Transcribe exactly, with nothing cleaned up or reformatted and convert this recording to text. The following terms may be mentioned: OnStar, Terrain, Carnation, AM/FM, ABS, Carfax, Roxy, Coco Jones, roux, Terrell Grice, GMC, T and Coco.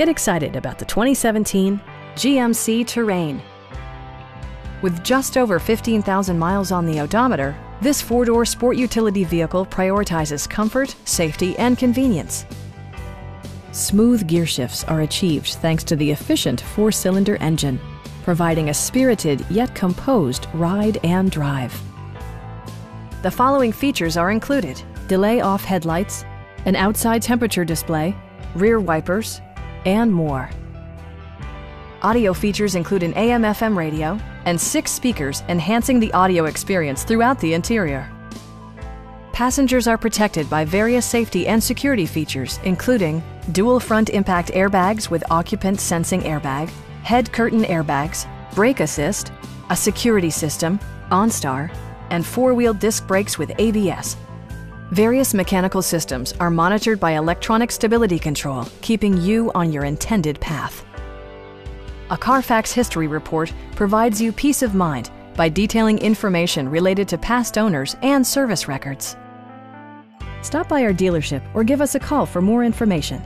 Get excited about the twenty seventeen G M C Terrain. With just over fifteen thousand miles on the odometer, this four-door sport utility vehicle prioritizes comfort, safety, and convenience. Smooth gear shifts are achieved thanks to the efficient four-cylinder engine, providing a spirited yet composed ride and drive. The following features are included: delay off headlights, an outside temperature display, rear wipers, and more. Audio features include an A M F M radio and six speakers, enhancing the audio experience throughout the interior. Passengers are protected by various safety and security features, including dual front impact airbags with occupant sensing airbag, head curtain airbags, brake assist, a security system, OnStar, and four-wheel disc brakes with A B S. Various mechanical systems are monitored by electronic stability control, keeping you on your intended path. A Carfax history report provides you peace of mind by detailing information related to past owners and service records. Stop by our dealership or give us a call for more information.